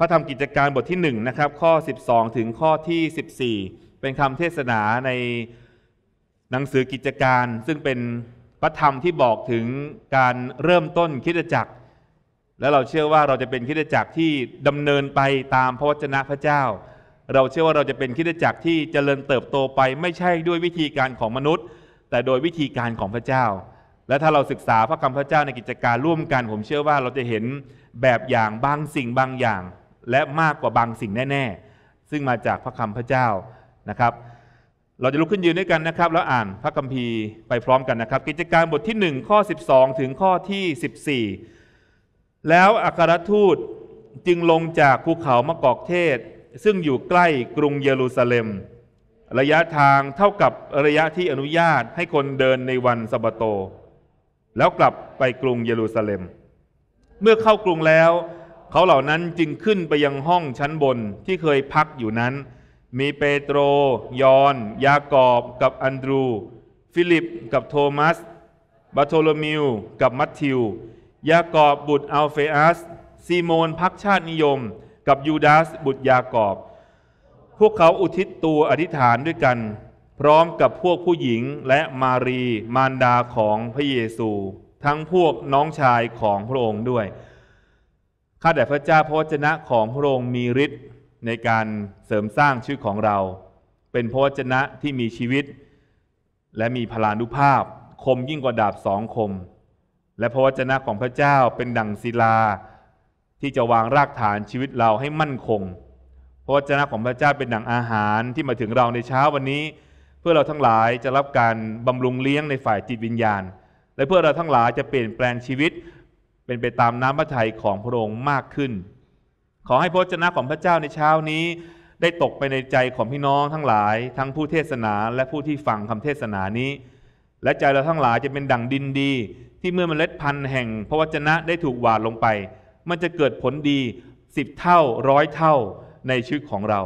พระธรรมกิจการบทที่1นะครับข้อ12ถึงข้อที่14เป็นคำเทศนาในหนังสือกิจการซึ่งเป็นพระธรรมที่บอกถึงการเริ่มต้นคริสตจักรและเราเชื่อว่าเราจะเป็นคริสตจักรที่ดำเนินไปตามพระวจนะพระเจ้าเราเชื่อว่าเราจะเป็นคริสตจักรที่เจริญเติบโตไปไม่ใช่ด้วยวิธีการของมนุษย์แต่โดยวิธีการของพระเจ้าและถ้าเราศึกษาพระคำพระเจ้าในกิจการร่วมกันผมเชื่อว่าเราจะเห็นแบบอย่างบางสิ่งบางอย่างและมากกว่าบางสิ่งแน่ๆซึ่งมาจากพระคำพระเจ้านะครับเราจะลุกขึ้นยืนด้วยกันนะครับแล้วอ่านพระคัมภีร์ไปพร้อมกันนะครับกิจการบทที่1ข้อ12ถึงข้อที่14แล้วอัครทูตจึงลงจากภูเขามะกอกเทศซึ่งอยู่ใกล้กรุงเยรูซาเล็มระยะทางเท่ากับระยะที่อนุญาตให้คนเดินในวันสับโตแล้วกลับไปกรุงเยรูซาเล็มเมื่อเข้ากรุงแล้วเขาเหล่านั้นจึงขึ้นไปยังห้องชั้นบนที่เคยพักอยู่นั้นมีเปโตรยอนยากอบกับอันดรูฟิลิปกับโทมัสบาโทโลมิวกับมัทธิวยากอบบุตรอัลเฟอัสซีโมนพักชาตินิยมกับยูดาสบุตรยากอบพวกเขาอุทิศตัวอธิษฐานด้วยกันพร้อมกับพวกผู้หญิงและมารีมารดาของพระเยซูทั้งพวกน้องชายของพระองค์ด้วยข้าแต่พระเจ้าพระวจนะของพระองค์มีฤทธิ์ในการเสริมสร้างชีวิตของเราเป็นพระวจนะที่มีชีวิตและมีพลานุภาพคมยิ่งกว่าดาบสองคมและพระวจนะของพระเจ้าเป็นดั่งศิลาที่จะวางรากฐานชีวิตเราให้มั่นคงพระวจนะของพระเจ้าเป็นดั่งอาหารที่มาถึงเราในเช้าวันนี้เพื่อเราทั้งหลายจะรับการบำรุงเลี้ยงในฝ่ายจิตวิญญาณและเพื่อเราทั้งหลายจะเปลี่ยนแปลงชีวิตเป็นไปตามน้ำพระทัยของพระองค์มากขึ้นขอให้พระวจนะของพระเจ้าในเช้านี้ได้ตกไปในใจของพี่น้องทั้งหลายทั้งผู้เทศนาและผู้ที่ฟังคำเทศนานี้และใจเราทั้งหลายจะเป็นดั่งดินดีที่เมื่อเมล็ดพันธุ์แห่งพระวจนะได้ถูกหว่านลงไปมันจะเกิดผลดี10เท่าร้อยเท่าในชีวิตของเรา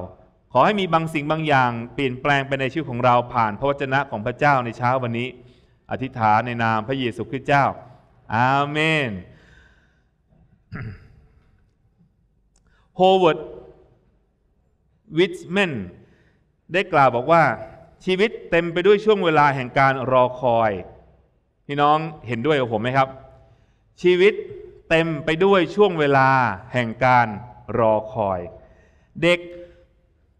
ขอให้มีบางสิ่งบางอย่างเปลี่ยนแปลงไปในชีวิตของเราผ่านพระวจนะของพระเจ้าในเช้าวันนี้อธิษฐานในนามพระเยซูคริสต์เจ้าอาเมนโฮเวิร์ด วิทแมนได้กล่าวบอกว่าชีวิตเต็มไปด้วยช่วงเวลาแห่งการรอคอยพี่น้องเห็นด้วยกับผมไหมครับชีวิตเต็มไปด้วยช่วงเวลาแห่งการรอคอยเด็ก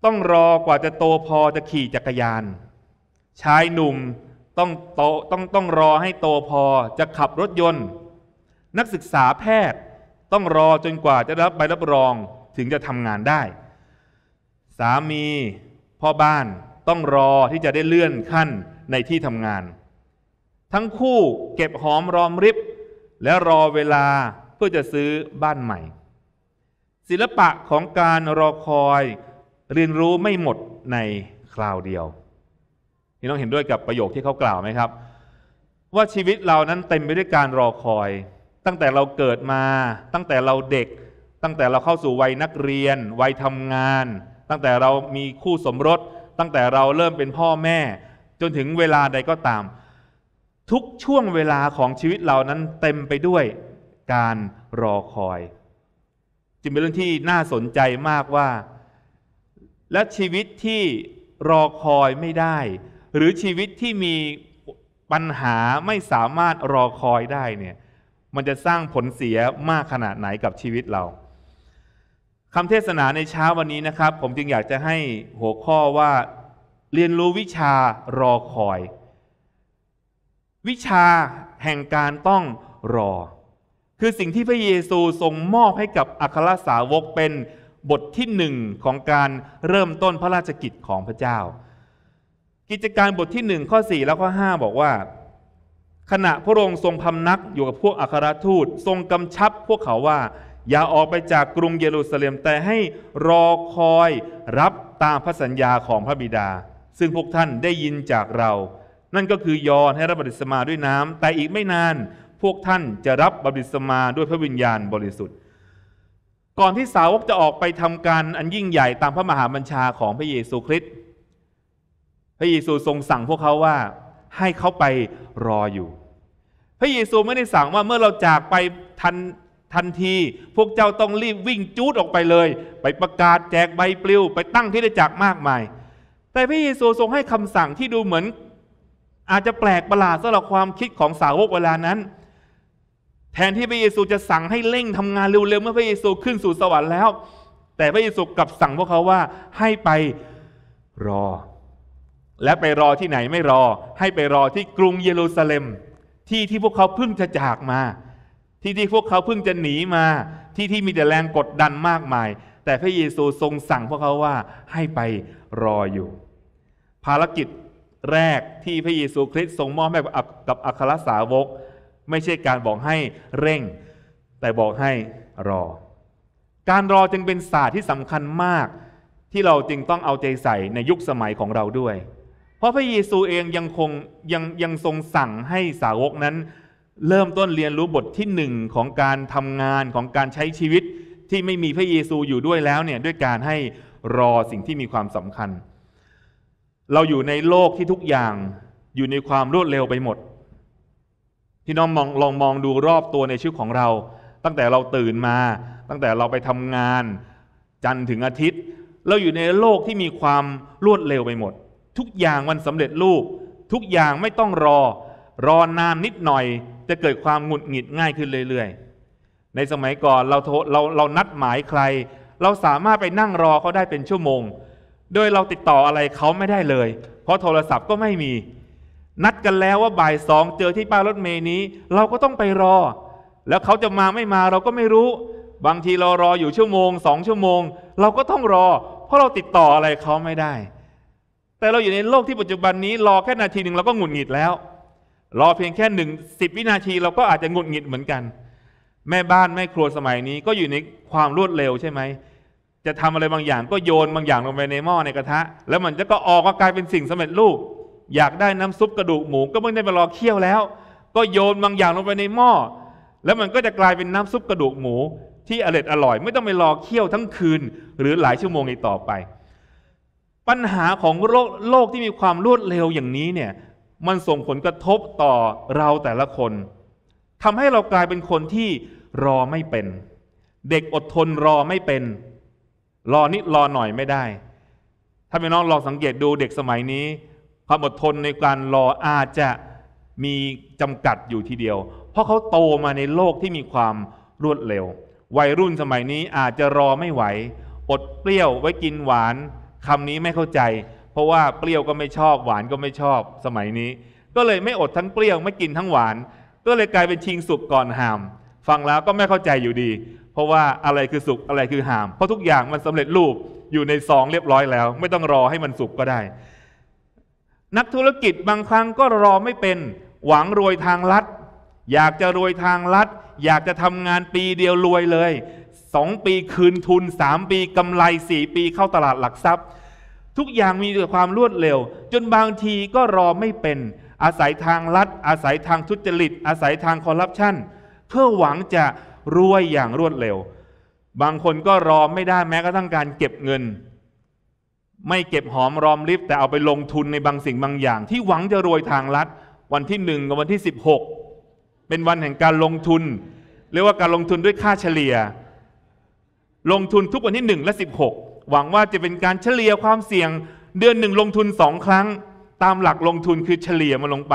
ต้องรอกว่าจะโตพอจะขี่จักรยานชายหนุ่มต้องรอให้โตพอจะขับรถยนต์นักศึกษาแพทย์ต้องรอจนกว่าจะรับใบรับรองถึงจะทำงานได้สามีพ่อบ้านต้องรอที่จะได้เลื่อนขั้นในที่ทำงานทั้งคู่เก็บหอมรอมริบและรอเวลาเพื่อจะซื้อบ้านใหม่ศิลปะของการรอคอยเรียนรู้ไม่หมดในคราวเดียวพี่น้องเห็นด้วยกับประโยคที่เขากล่าวไหมครับว่าชีวิตเรานั้นเต็มไปด้วยการรอคอยตั้งแต่เราเกิดมาตั้งแต่เราเด็กตั้งแต่เราเข้าสู่วัยนักเรียนวัยทำงานตั้งแต่เรามีคู่สมรสตั้งแต่เราเริ่มเป็นพ่อแม่จนถึงเวลาใดก็ตามทุกช่วงเวลาของชีวิตเรานั้นเต็มไปด้วยการรอคอยจึงเป็นเรื่องที่น่าสนใจมากว่าและชีวิตที่รอคอยไม่ได้หรือชีวิตที่มีปัญหาไม่สามารถรอคอยได้เนี่ยมันจะสร้างผลเสียมากขนาดไหนกับชีวิตเราคำเทศนาในเช้าวันนี้นะครับผมจึงอยากจะให้หัวข้อว่าเรียนรู้วิชารอคอยวิชาแห่งการต้องรอคือสิ่งที่พระเยซูทรงมอบให้กับอัครสาวกเป็นบทที่1ของการเริ่มต้นพระราชกิจของพระเจ้ากิจการบทที่1ข้อ4และข้อ5บอกว่าขณะพระองค์ทรงพำนักอยู่กับพวกอัครทูตทรงกำชับพวกเขาว่าอย่าออกไปจากกรุงเยรูซาเล็มแต่ให้รอคอยรับตามพระสัญญาของพระบิดาซึ่งพวกท่านได้ยินจากเรานั่นก็คือยอห์นให้รับบัพติศมาด้วยน้ำแต่อีกไม่นานพวกท่านจะรับบัพติศมาด้วยพระวิญญาณบริสุทธิ์ก่อนที่สาวกจะออกไปทำการอันยิ่งใหญ่ตามพระมหาบัญชาของพระเยซูคริสต์พระเยซูทรงสั่งพวกเขาว่าให้เขาไปรออยู่พระเยซูไม่ได้สั่งว่าเมื่อเราจากไปทัน ทันทีพวกเจ้าต้องรีบวิ่งจู๊ดออกไปเลยไปประกาศแจกใบปลิวไปตั้งที่ได้จักมากมายแต่พระเยซูทรงให้คำสั่งที่ดูเหมือนอาจจะแปลกประหลาดสำหรับความคิดของสาวกเวลานั้นแทนที่พระเยซูจะสั่งให้เร่งทำงานเร็วๆเมื่อพระเยซูขึ้นสู่สวรรค์แล้วแต่พระเยซูกลับสั่งพวกเขาว่าให้ไปรอและไปรอที่ไหนไม่รอให้ไปรอที่กรุงเยรูซาเล็มที่พวกเขาเพิ่งจะจากมาที่พวกเขาเพิ่งจะหนีมาที่มีแต่แรงกดดันมากมายแต่พระเยซูทรงสั่งพวกเขาว่าให้ไปรออยู่ภารกิจแรกที่พระเยซูคริสต์ทรงมอบให้กับอัครสาวกไม่ใช่การบอกให้เร่งแต่บอกให้รอการรอจึงเป็นศาสตร์ที่สำคัญมากที่เราจึงต้องเอาใจใส่ในยุคสมัยของเราด้วยเพราะพระเยซูเองยังทรงสั่งให้สาวกนั้นเริ่มต้นเรียนรู้บทที่หนึ่งของการทำงานของการใช้ชีวิตที่ไม่มีพระเยซูอยู่ด้วยแล้วเนี่ยด้วยการให้รอสิ่งที่มีความสำคัญเราอยู่ในโลกที่ทุกอย่างอยู่ในความรวดเร็วไปหมดที่น้องลองมองดูรอบตัวในชีวิตของเราตั้งแต่เราตื่นมาตั้งแต่เราไปทำงานจันทร์ถึงอาทิตย์เราอยู่ในโลกที่มีความรวดเร็วไปหมดทุกอย่างมันสำเร็จรูปทุกอย่างไม่ต้องรอนานนิดหน่อยจะเกิดความหงุดหงิดง่ายขึ้นเรื่อยๆในสมัยก่อนเรานัดหมายใครเราสามารถไปนั่งรอเขาได้เป็นชั่วโมงโดยเราติดต่ออะไรเขาไม่ได้เลยเพราะโทรศัพท์ก็ไม่มีนัดกันแล้วว่าบ่ายสองเจอที่ป้ายรถเมล์นี้เราก็ต้องไปรอแล้วเขาจะมาไม่มาเราก็ไม่รู้บางทีเรารออยู่ชั่วโมง2ชั่วโมงเราก็ต้องรอเพราะเราติดต่ออะไรเขาไม่ได้แต่เราอยู่ในโลกที่ปัจจุบันนี้รอแค่นาทีหนึ่งเราก็หงุดหงิดแล้วรอเพียงแค่10วินาทีเราก็อาจจะหงุดหงิดเหมือนกันแม่บ้านแม่ครัวสมัยนี้ก็อยู่ในความรวดเร็วใช่ไหมจะทำอะไรบางอย่างก็โยนบางอย่างลงไปในหม้อในกระทะแล้วมันจะก็ออกมากลายเป็นสิ่งสำเร็จรูปอยากได้น้ำซุปกระดูกหมูก็ไม่ได้ไปรอเคี่ยวแล้วก็โยนบางอย่างลงไปในหม้อแล้วมันก็จะกลายเป็นน้ำซุปกระดูกหมูที่อร่อยไม่ต้องไปรอเคี่ยวทั้งคืนหรือหลายชั่วโมงอีกต่อไปปัญหาของโลกที่มีความรวดเร็วอย่างนี้เนี่ยมันส่งผลกระทบต่อเราแต่ละคนทำให้เรากลายเป็นคนที่รอไม่เป็นเด็กอดทนรอไม่เป็นรอนิดรอหน่อยไม่ได้ถ้าพี่น้องลองสังเกตดูเด็กสมัยนี้ความอดทนในการรออาจจะมีจำกัดอยู่ทีเดียวเพราะเขาโตมาในโลกที่มีความรวดเร็ววัยรุ่นสมัยนี้อาจจะรอไม่ไหวอดเปรี้ยวไว้กินหวานคำนี้ไม่เข้าใจเพราะว่าเปรี้ยวก็ไม่ชอบหวานก็ไม่ชอบสมัยนี้ก็เลยไม่อดทั้งเปรี้ยวไม่กินทั้งหวานก็เลยกลายเป็นชิงสุกก่อนหามฟังแล้วก็ไม่เข้าใจอยู่ดีเพราะว่าอะไรคือสุกอะไรคือหามเพราะทุกอย่างมันสำเร็จรูปอยู่ในซองเรียบร้อยแล้วไม่ต้องรอให้มันสุกก็ได้นักธุรกิจบางครั้งก็รอไม่เป็นหวังรวยทางลัดอยากจะรวยทางลัดอยากจะทำงานปีเดียวรวยเลย2ปีคืนทุน3ปีกำไร4ปีเข้าตลาดหลักทรัพย์ทุกอย่างมีแต่ความรวดเร็วจนบางทีก็รอไม่เป็นอาศัยทางลัดอาศัยทางทุจริตอาศัยทางคอร์รัปชันเพื่อหวังจะรวยอย่างรวดเร็วบางคนก็รอไม่ได้แม้กระทั่งการเก็บเงินไม่เก็บหอมรอมริบแต่เอาไปลงทุนในบางสิ่งบางอย่างที่หวังจะรวยทางลัดวันที่1กับวันที่16เป็นวันแห่งการลงทุนเรียกว่าการลงทุนด้วยค่าเฉลี่ยลงทุนทุกวันที่1และ16หวังว่าจะเป็นการเฉลี่ยความเสี่ยงเดือนหนึ่งลงทุน2ครั้งตามหลักลงทุนคือเฉลี่ยมันลงไป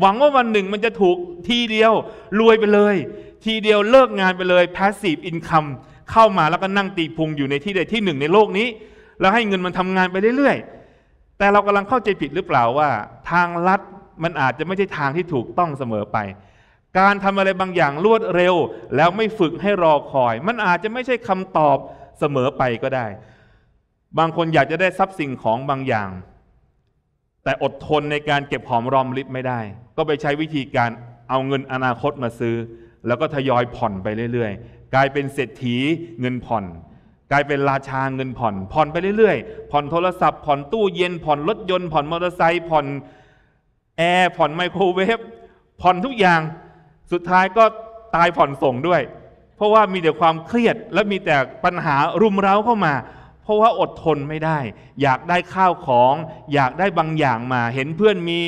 หวังว่าวันหนึ่งมันจะถูกทีเดียวรวยไปเลยทีเดียวเลิกงานไปเลย Passive Income เข้ามาแล้วก็นั่งตีพุงอยู่ในที่ใดที่หนึ่งในโลกนี้แล้วให้เงินมันทำงานไปเรื่อยๆแต่เรากำลังเข้าใจผิดหรือเปล่าว่าทางลัดมันอาจจะไม่ใช่ทางที่ถูกต้องเสมอไปการทำอะไรบางอย่างรวดเร็วแล้วไม่ฝึกให้รอคอยมันอาจจะไม่ใช่คำตอบเสมอไปก็ได้บางคนอยากจะได้ทรัพย์สิ่งของบางอย่างแต่อดทนในการเก็บหอมรอมริบไม่ได้ก็ไปใช้วิธีการเอาเงินอนาคตมาซื้อแล้วก็ทยอยผ่อนไปเรื่อยๆกลายเป็นเศรษฐีเงินผ่อนกลายเป็นราชาเงินผ่อนผ่อนไปเรื่อยๆผ่อนโทรศัพท์ผ่อนตู้เย็นผ่อนรถยนต์ผ่อนมอเตอร์ไซค์ผ่อนแอร์ผ่อนไมโครเวฟผ่อนทุกอย่างสุดท้ายก็ตายผ่อนส่งด้วยเพราะว่ามีแต่ความเครียดและมีแต่ปัญหารุมเร้าเข้ามาเพราะว่าอดทนไม่ได้อยากได้ข้าวของอยากได้บางอย่างมาเห็นเพื่อนมี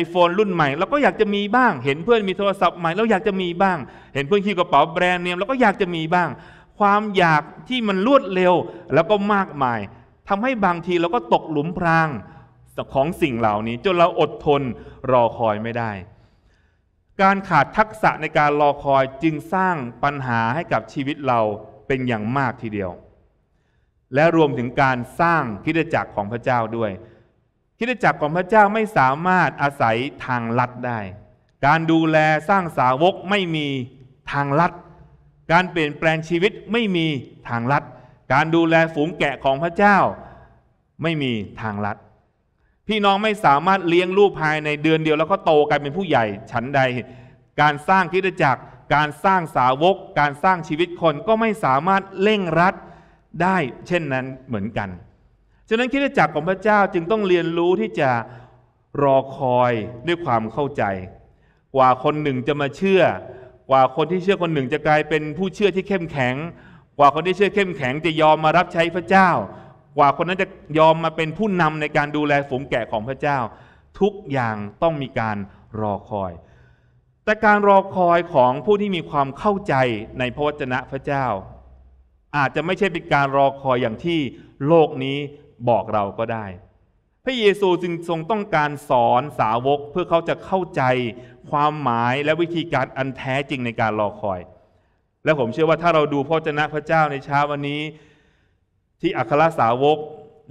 iPhone รุ่นใหม่เราก็อยากจะมีบ้างเห็นเพื่อนมีโทรศัพท์ใหม่เราอยากจะมีบ้างเห็นเพื่อนขี่กระเป๋าแบรนด์เนมเราก็อยากจะมีบ้างความอยากที่มันรวดเร็วแล้วก็มากมายทำให้บางทีเราก็ตกหลุมพรางของสิ่งเหล่านี้จนเราอดทนรอคอยไม่ได้การขาดทักษะในการรอคอยจึงสร้างปัญหาให้กับชีวิตเราเป็นอย่างมากทีเดียวและรวมถึงการสร้างคริสตจักรของพระเจ้าด้วยคริสตจักรของพระเจ้าไม่สามารถอาศัยทางลัดได้การดูแลสร้างสาวกไม่มีทางลัดการเปลี่ยนแปลงชีวิตไม่มีทางลัดการดูแลฝูงแกะของพระเจ้าไม่มีทางลัดพี่น้องไม่สามารถเลี้ยงลูกภายในเดือนเดียวแล้วก็โตกลายเป็นผู้ใหญ่ชั้นใดการสร้างคริสตจักรการสร้างสาวกการสร้างชีวิตคนก็ไม่สามารถเร่งรัดได้เช่นนั้นเหมือนกันฉะนั้นคริสตจักรของพระเจ้าจึงต้องเรียนรู้ที่จะรอคอยด้วยความเข้าใจกว่าคนหนึ่งจะมาเชื่อกว่าคนที่เชื่อคนหนึ่งจะกลายเป็นผู้เชื่อที่เข้มแข็งกว่าคนที่เชื่อเข้มแข็งจะยอมมารับใช้พระเจ้ากว่าคนนั้นจะยอมมาเป็นผู้นำในการดูแลฝูงแกะของพระเจ้าทุกอย่างต้องมีการรอคอยแต่การรอคอยของผู้ที่มีความเข้าใจในพระวจนะพระเจ้าอาจจะไม่ใช่เป็นการรอคอยอย่างที่โลกนี้บอกเราก็ได้พระเยซูจึงทรงต้องการสอนสาวกเพื่อเขาจะเข้าใจความหมายและวิธีการอันแท้จริงในการรอคอยและผมเชื่อว่าถ้าเราดูพระวจนะพระเจ้าในเช้าวันนี้ที่อัครสาวก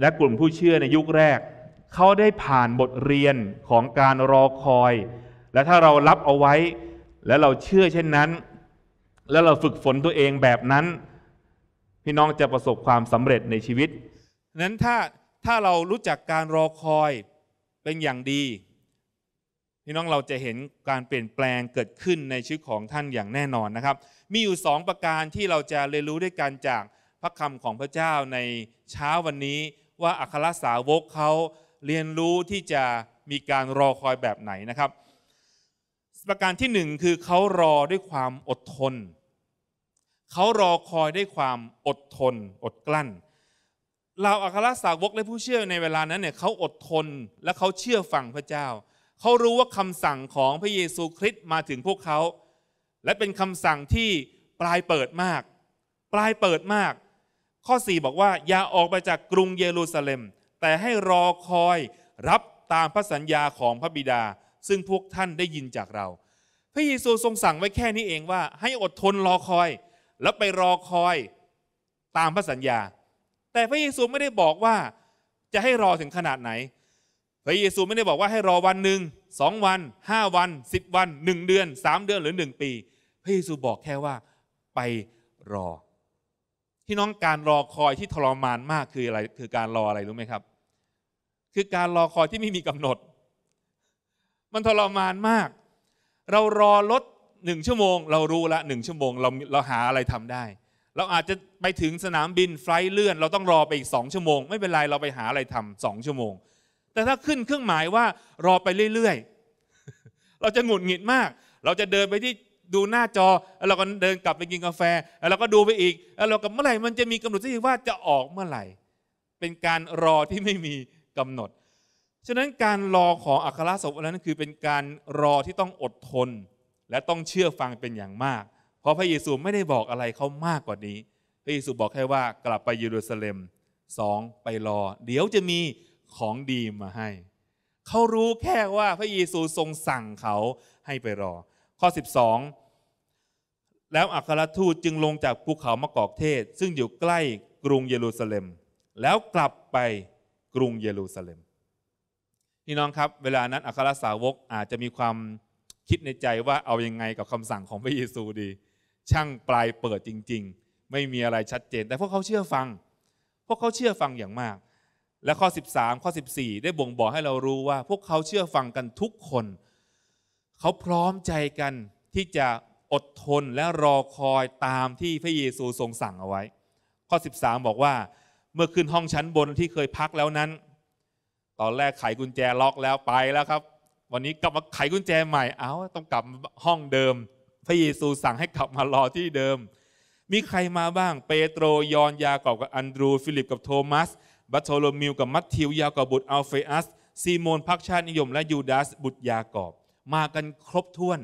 และกลุ่มผู้เชื่อในยุคแรกเขาได้ผ่านบทเรียนของการรอคอยและถ้าเรารับเอาไว้และเราเชื่อเช่นนั้นและเราฝึกฝนตัวเองแบบนั้นพี่น้องจะประสบความสำเร็จในชีวิตนั้นถ้าเรารู้จักการรอคอยเป็นอย่างดีพี่น้องเราจะเห็นการเปลี่ยนแปลงเกิดขึ้นในชีวิตของท่านอย่างแน่นอนนะครับมีอยู่2ประการที่เราจะเรียนรู้ด้วยกันจากพระคำของพระเจ้าในเช้าวันนี้ว่าอัครสาวกเขาเรียนรู้ที่จะมีการรอคอยแบบไหนนะครับประการที่1คือเขารอด้วยความอดทนเขารอคอยด้วยความอดทนอดกลั้นเราอัครสาวกและผู้เชื่อในเวลานั้นเนี่ยเขาอดทนและเขาเชื่อฟังพระเจ้าเขารู้ว่าคำสั่งของพระเยซูคริสต์มาถึงพวกเขาและเป็นคำสั่งที่ปลายเปิดมากข้อ4บอกว่าอย่าออกไปจากกรุงเยรูซาเล็มแต่ให้รอคอยรับตามพระสัญญาของพระบิดาซึ่งพวกท่านได้ยินจากเราพระเยซูทรงสั่งไว้แค่นี้เองว่าให้อดทนรอคอยแล้วไปรอคอยตามพระสัญญาแต่พระเยซูไม่ได้บอกว่าจะให้รอถึงขนาดไหนพระเยซูไม่ได้บอกว่าให้รอวันหนึ่ง2วัน5วัน10วัน1เดือน3เดือนหรือ1ปีพระเยซูบอกแค่ว่าไปรอพี่น้องการรอคอยที่ทรมานมากคืออะไรคือการรออะไรรู้ไหมครับคือการรอคอยที่ไม่มีกำหนดมันทรมานมากเรารอรถ1 ชั่วโมงเรารู้ละ1 ชั่วโมงเราหาอะไรทำได้เราอาจจะไปถึงสนามบินไฟล์เลื่อนเราต้องรอไปอีก2 ชั่วโมงไม่เป็นไรเราไปหาอะไรทำ2 ชั่วโมงแต่ถ้าขึ้นเครื่องหมายว่ารอไปเรื่อยๆเราจะหงุดหงิดมากเราจะเดินไปที่ดูหน้าจอแล้วเราก็เดินกลับไปกินกาแฟแล้วเราก็ดูไปอีกแล้วเราก็เมื่อไหร่มันจะมีกำหนดสักทีว่าจะออกเมื่อไหร่เป็นการรอที่ไม่มีกำหนดฉะนั้นการรอของอัครสาวกนั้นคือเป็นการรอที่ต้องอดทนและต้องเชื่อฟังเป็นอย่างมากเพราะพระเยซูไม่ได้บอกอะไรเขามากกว่านี้พระเยซูบอกแค่ว่ากลับไปเยรูซาเล็ม2ไปรอเดี๋ยวจะมีของดีมาให้เขารู้แค่ว่าพระเยซูทรงสั่งเขาให้ไปรอข้อ12แล้วอัครทูตจึงลงจากภูเขามะกอกเทศซึ่งอยู่ใกล้กรุงเยรูซาเล็มแล้วกลับไปกรุงเยรูซาเล็มพี่น้องครับเวลานั้นอัครสาวกอาจจะมีความคิดในใจว่าเอายังไงกับคำสั่งของพระเยซูดีช่างปลายเปิดจริงๆไม่มีอะไรชัดเจนแต่พวกเขาเชื่อฟังอย่างมากและข้อ13ข้อ14ได้บ่งบอกให้เรารู้ว่าพวกเขาเชื่อฟังกันทุกคนเขาพร้อมใจกันที่จะอดทนและรอคอยตามที่พระเยซูทรงสั่งเอาไว้ข้อ13บอกว่าเมื่อขึ้นห้องชั้นบนที่เคยพักแล้วนั้นตอนแรกไขกุญแจล็อกแล้วไปแล้วครับวันนี้กลับมาไขกุญแจใหม่เอ้าต้องกลับห้องเดิมพระเยซูสั่งให้กลับมารอที่เดิมมีใครมาบ้างเปโตรยอห์นยากอบกับอันดรูฟิลิปกับโทมัสบัตโทโลมิวกับมัทธิวยากอบบุตรอัลเฟอัส ซีโมนพรรคชาตินิยมและยูดาสบุตรยากอบมากันครบถ้วน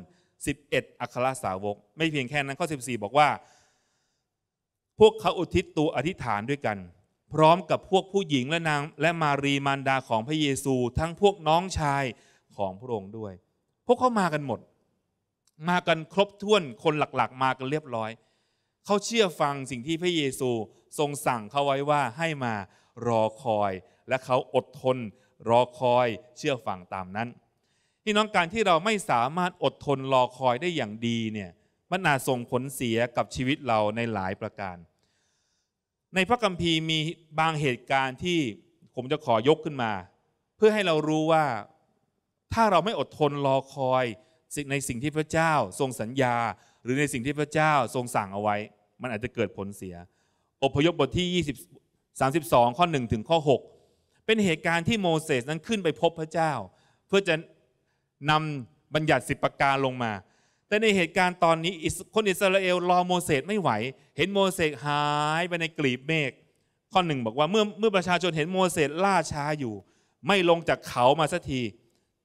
11อัครสาวกไม่เพียงแค่นั้นข้อ14บอกว่าพวกเขาอุทิศตัวอธิษฐานด้วยกันพร้อมกับพวกผู้หญิงและนางและมารีมารดาของพระเยซูทั้งพวกน้องชายของพระองค์ด้วยพวกเขามากันหมดมากันครบถ้วนคนหลักๆมากันเรียบร้อยเขาเชื่อฟังสิ่งที่พระเยซูทรงสั่งเขาไว้ว่าให้มารอคอยและเขาอดทนรอคอยเชื่อฟังตามนั้นพี่น้องการที่เราไม่สามารถอดทนรอคอยได้อย่างดีเนี่ยมันอาจส่งผลเสียกับชีวิตเราในหลายประการในพระคัมภีร์มีบางเหตุการณ์ที่ผมจะขอยกขึ้นมาเพื่อให้เรารู้ว่าถ้าเราไม่อดทนรอคอยในสิ่งที่พระเจ้าทรงสัญญาหรือในสิ่งที่พระเจ้าทรงสั่งเอาไว้มันอาจจะเกิดผลเสียอพยพบทที่32ข้อ1ถึงข้อ6เป็นเหตุการณ์ที่โมเสสนั้นขึ้นไปพบพระเจ้าเพื่อจะนำบัญญัติ10ประการลงมาแต่ในเหตุการณ์ตอนนี้คนอิสราเอลรอโมเสสไม่ไหวเห็นโมเสสหายไปในกลีบเมฆข้อหนึ่งบอกว่าเมื่อประชาชนเห็นโมเสสล่าช้าอยู่ไม่ลงจากเขามาสักที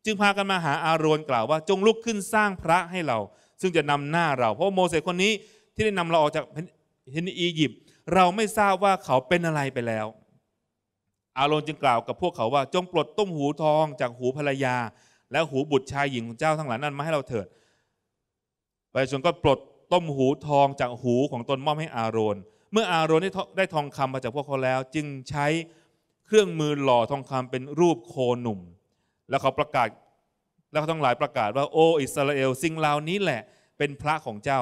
จึงพากันมาหาอาโรนกล่าวว่าจงลุกขึ้นสร้างพระให้เราซึ่งจะนำหน้าเราเพราะโมเสสคนนี้ที่ได้นำเราออกจากอียิปต์เราไม่ทราบว่าเขาเป็นอะไรไปแล้วอาโรนจึงกล่าวกับพวกเขาว่าจงปลดตุ้มหูทองจากหูภรรยาและหูบุตรชายหญิงของเจ้าทั้งหลายนั้นมาให้เราเถิดประชาชนก็ปลดต้มหูทองจากหูของตนมอบให้อาโรนเมื่ออาโรนได้ทองคำมาจากพวกเขาแล้วจึงใช้เครื่องมือหล่อทองคำเป็นรูปโคหนุ่มแล้วเขาประกาศแล้วเขาทั้งหลายประกาศว่าโอ้อิสราเอลสิ่งเหล่านี้แหละเป็นพระของเจ้า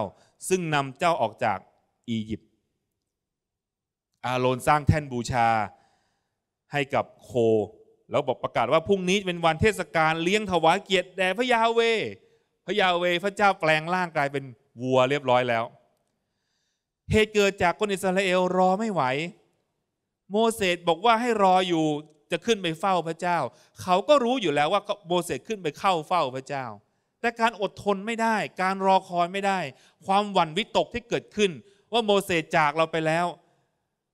ซึ่งนำเจ้าออกจากอียิปต์อาโรนสร้างแท่นบูชาให้กับโคแล้วบอกประกาศว่าพรุ่งนี้เป็นวันเทศกาลเลี้ยงถวายเกียรติแด่พระยาเวพระยาเวพระเจ้าแปลงร่างกายเป็นวัวเรียบร้อยแล้วเหตุเกิดจากคนอิสราเอลรอไม่ไหวโมเสสบอกว่าให้รออยู่จะขึ้นไปเฝ้าพระเจ้าเขาก็รู้อยู่แล้วว่าโมเสสขึ้นไปเข้าเฝ้าพระเจ้าแต่การอดทนไม่ได้การรอคอยไม่ได้ความหวั่นวิตกที่เกิดขึ้นว่าโมเสสจากเราไปแล้ว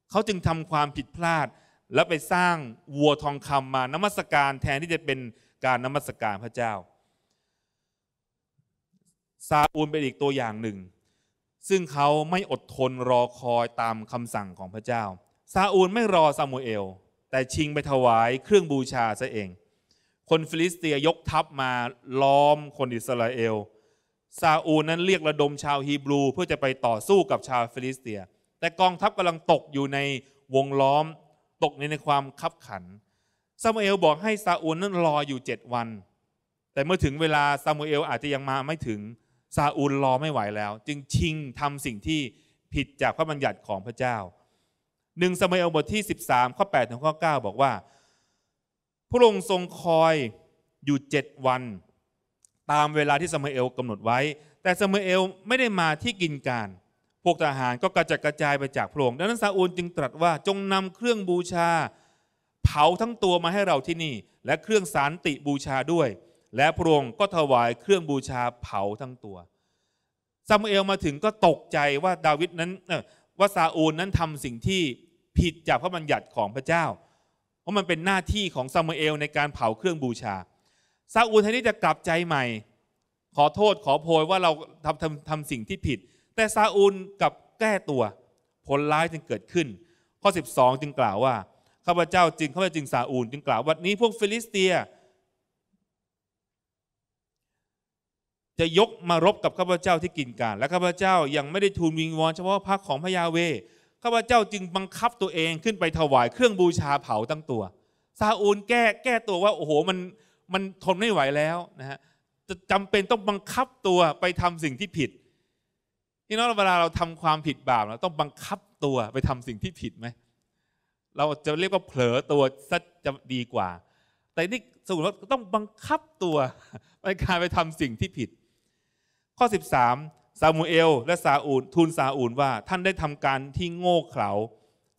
เขาจึงทำความผิดพลาดแล้วไปสร้างวัวทองคำมานมัสการแทนที่จะเป็นการนมัสการพระเจ้าซาอูลเป็นอีกตัวอย่างหนึ่งซึ่งเขาไม่อดทนรอคอยตามคำสั่งของพระเจ้าซาอูลไม่รอซามูเอลแต่ชิงไปถวายเครื่องบูชาซะเองคนฟิลิสเตียยกทัพมาล้อมคนอิสราเอลซาอูลนั้นเรียกระดมชาวฮีบรูเพื่อจะไปต่อสู้กับชาวฟิลิสเตียแต่กองทัพกำลังตกอยู่ในวงล้อมตกในความคับขันซามูเอลบอกให้ซาอูลนั้นรออยู่7วันแต่เมื่อถึงเวลาซามูเอลอาจจะยังมาไม่ถึงซาอูลรอไม่ไหวแล้วจึงชิงทำสิ่งที่ผิดจากพระบัญญัติของพระเจ้า1ซามูเอลบทที่13ข้อ8ถึงข้อ9บอกว่าพระองค์ทรงคอยอยู่7วันตามเวลาที่ซามูเอลกำหนดไว้แต่ซามูเอลไม่ได้มาที่กินการพวกทหารก็กระจัดกระจายไปจากพระองค์ดังนั้นซาอูลจึงตรัสว่าจงนำเครื่องบูชาเผาทั้งตัวมาให้เราที่นี่และเครื่องสานติบูชาด้วยและพระองค์ก็ถวายเครื่องบูชาเผาทั้งตัวซามูเอลมาถึงก็ตกใจว่าดาวิดนั้นว่าซาอูลนั้นทำสิ่งที่ผิดจากพระบัญญัติของพระเจ้าเพราะมันเป็นหน้าที่ของซามูเอลในการเผาเครื่องบูชาซาอูลแทนที่จะกลับใจใหม่ขอโทษขอโพยว่าเราทำสิ่งที่ผิดแต่ซาอูลกลับแก้ตัวผลร้ายจึงเกิดขึ้นข้อ12จึงกล่าวว่าข้าพเจ้าจึงซาอูลจึงกล่าววันนี้พวกฟิลิสเตียจะยกมารบกับข้าพเจ้าที่กินการและข้าพเจ้ายังไม่ได้ทูลวิงวอนเฉพาะพรรคของพระยาเวข้าพเจ้าจึงบังคับตัวเองขึ้นไปถวายเครื่องบูชาเผาทั้งตัวซาอูลแก้ตัวว่าโอ้โหมันทนไม่ไหวแล้วนะฮะจะจำเป็นต้องบังคับตัวไปทำสิ่งที่ผิดนี่เนาะเวลาเราทำความผิดบาปเราต้องบังคับตัวไปทำสิ่งที่ผิดไหมเราจะเรียกว่าเผลอตัวซะจะดีกว่าแต่นี่สมมติว่าต้องบังคับตัวในการไปทำสิ่งที่ผิดข้อ13ซามูเอลและซาอูลทูลซาอูลว่าท่านได้ทำการที่โง่เขลา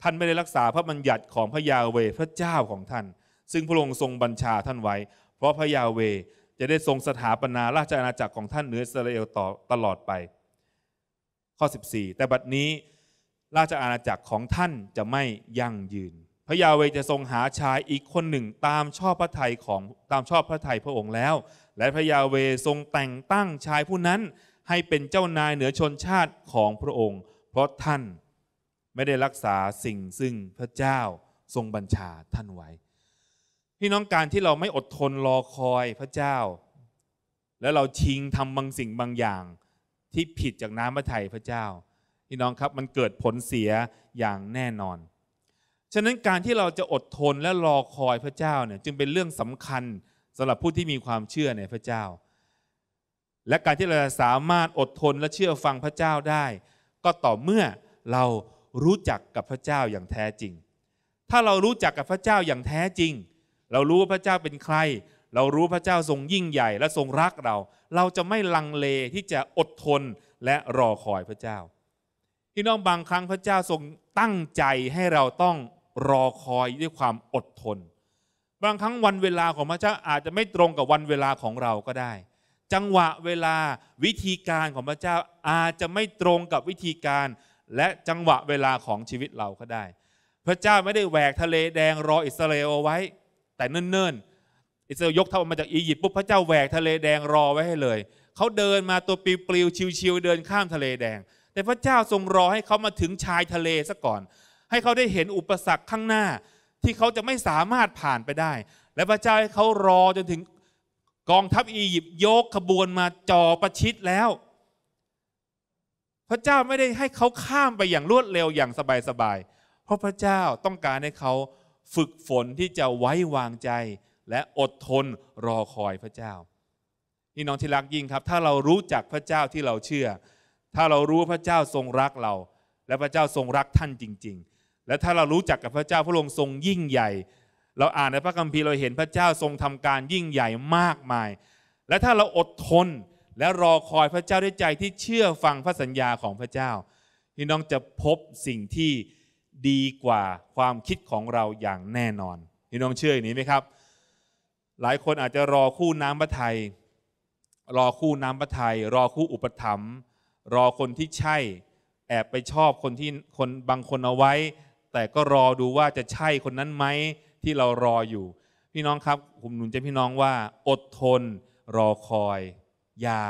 ท่านไม่ได้รักษาพระบัญญัติของพระยาเวพระเจ้าของท่านซึ่งพระองค์ทรงบัญชาท่านไว้เพราะพระยาเวจะได้ทรงสถาปนาราชอาณาจักรของท่านเหนืออิสราเอลต่อตลอดไปข้อ14แต่บัดนี้ราชอาณาจักรของท่านจะไม่ยั่งยืน พระยาเวจะทรงหาชายอีกคนหนึ่งตามชอบพระทัยพระองค์แล้วและพระยาเวทรงแต่งตั้งชายผู้นั้นให้เป็นเจ้านายเหนือชนชาติของพระองค์เพราะท่านไม่ได้รักษาสิ่งซึ่งพระเจ้าทรงบัญชาท่านไว้พี่น้องการที่เราไม่อดทนรอคอยพระเจ้าและเราชิงทำบางสิ่งบางอย่างที่ผิดจากน้ำพระทัยพระเจ้าพี่น้องครับมันเกิดผลเสียอย่างแน่นอนฉะนั้นการที่เราจะอดทนและรอคอยพระเจ้าเนี่ยจึงเป็นเรื่องสำคัญสำหรับผู้ที่มีความเชื่อในพระเจ้าและการที่เราจะสามารถอดทนและเชื่อฟังพระเจ้าได้ก็ต่อเมื่อเรารู้จักกับพระเจ้าอย่างแท้จริงถ้าเรารู้จักกับพระเจ้าอย่างแท้จริงเรารู้ว่าพระเจ้าเป็นใครเรารู้พระเจ้าทรงยิ่งใหญ่และทรงรักเราเราจะไม่ลังเลที่จะอดทนและรอคอยพระเจ้าพี่น้องบางครั้งพระเจ้าทรงตั้งใจให้เราต้องรอคอยด้วยความอดทนบางครั้งวันเวลาของพระเจ้าอาจจะไม่ตรงกับวันเวลาของเราก็ได้จังหวะเวลาวิธีการของพระเจ้าอาจจะไม่ตรงกับวิธีการและจังหวะเวลาของชีวิตเราก็ได้พระเจ้าไม่ได้แหวกทะเลแดงรออิสราเอลเอาไว้แต่เนิ่นๆอิสราเอลยกทัพออกมาจากอียิปต์ปุ๊บพระเจ้าแหวกทะเลแดงรอไว้ให้เลยเขาเดินมาตัวปลิวๆชิวๆเดินข้ามทะเลแดงแต่พระเจ้าทรงรอให้เขามาถึงชายทะเลซะก่อนให้เขาได้เห็นอุปสรรคข้างหน้าที่เขาจะไม่สามารถผ่านไปได้และพระเจ้าให้เขารอจนถึงกองทัพอียิปต์ยกขบวนมาจ่อประชิดแล้วพระเจ้าไม่ได้ให้เขาข้ามไปอย่างรวดเร็วอย่างสบายๆเพราะพระเจ้าต้องการให้เขาฝึกฝนที่จะไว้วางใจและอดทนรอคอยพระเจ้านี่น้องที่รักยิ่งครับถ้าเรารู้จักพระเจ้าที่เราเชื่อถ้าเรารู้พระเจ้าทรงรักเราและพระเจ้าทรงรักท่านจริงๆและถ้าเรารู้จักกับพระเจ้าพระองค์ทรงยิ่งใหญ่เราอ่านในพระคัมภีร์เราเห็นพระเจ้าทรงทำการยิ่งใหญ่มากมายและถ้าเราอดทนและรอคอยพระเจ้าด้วยใจที่เชื่อฟังพระสัญญาของพระเจ้าพี่น้องจะพบสิ่งที่ดีกว่าความคิดของเราอย่างแน่นอนพี่น้องเชื่ออย่างนี้ไหมครับหลายคนอาจจะรอคู่น้ำพระทัยรอคู่น้ำพระทัยรอคู่อุปถัมภ์รอคนที่ใช่แอบไปชอบคนบางคนเอาไว้แต่ก็รอดูว่าจะใช่คนนั้นไหมที่เรารออยู่พี่น้องครับผมหนุนใจพี่น้องว่าอดทนรอคอยอย่า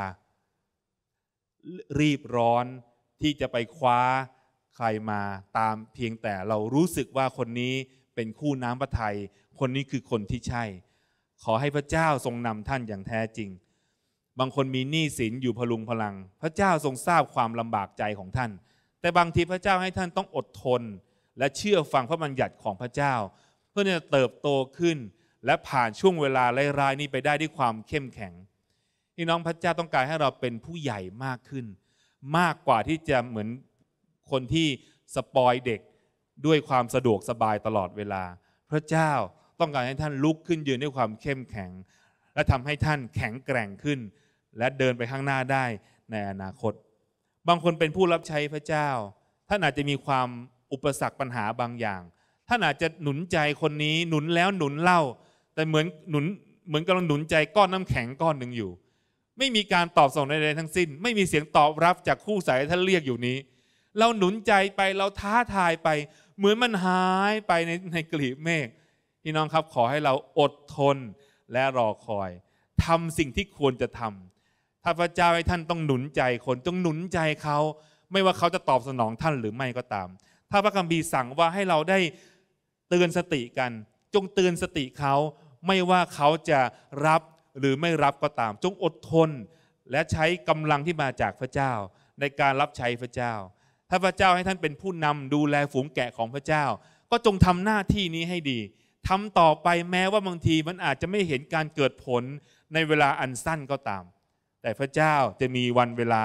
รีบร้อนที่จะไปคว้าใครมาตามเพียงแต่เรารู้สึกว่าคนนี้เป็นคู่น้ำพระทัยคนนี้คือคนที่ใช่ขอให้พระเจ้าทรงนำท่านอย่างแท้จริงบางคนมีหนี้สินอยู่พลุงพลังพระเจ้าทรงทราบความลำบากใจของท่านแต่บางทีพระเจ้าให้ท่านต้องอดทนและเชื่อฟังพระบัญญัติของพระเจ้าเพื่อจะเติบโตขึ้นและผ่านช่วงเวลาร้ายๆนี้ไปได้ด้วยความเข้มแข็งพี่น้องพระเจ้าต้องการให้เราเป็นผู้ใหญ่มากขึ้นมากกว่าที่จะเหมือนคนที่สปอยเด็กด้วยความสะดวกสบายตลอดเวลาพระเจ้าต้องการให้ท่านลุกขึ้นยืนด้วยความเข้มแข็งและทำให้ท่านแข็งแกร่งขึ้นและเดินไปข้างหน้าได้ในอนาคตบางคนเป็นผู้รับใช้พระเจ้าท่านอาจจะมีความอุปสรรคปัญหาบางอย่างท่านอาจจะหนุนใจคนนี้หนุนแล้วหนุนเล่าแต่เหมือนกำลังหนุนใจก้อนน้ำแข็งก้อนหนึ่งอยู่ไม่มีการตอบสนองใดๆทั้งสิ้นไม่มีเสียงตอบรับจากคู่สายท่านเรียกอยู่นี้เราหนุนใจไปเราท้าทายไปเหมือนมันหายไปในกลีบเมฆพี่น้องครับขอให้เราอดทนและรอคอยทำสิ่งที่ควรจะทำถ้าพระเจ้าให้ท่านต้องหนุนใจคนต้องหนุนใจเขาไม่ว่าเขาจะตอบสนองท่านหรือไม่ก็ตามถ้าพระคัมภีร์สั่งว่าให้เราได้เตือนสติกันจงเตือนสติเขาไม่ว่าเขาจะรับหรือไม่รับก็ตามจงอดทนและใช้กำลังที่มาจากพระเจ้าในการรับใช้พระเจ้าถ้าพระเจ้าให้ท่านเป็นผู้นำดูแลฝูงแกะของพระเจ้าก็จงทำหน้าที่นี้ให้ดีทำต่อไปแม้ว่าบางทีมันอาจจะไม่เห็นการเกิดผลในเวลาอันสั้นก็ตามแต่พระเจ้าจะมีวันเวลา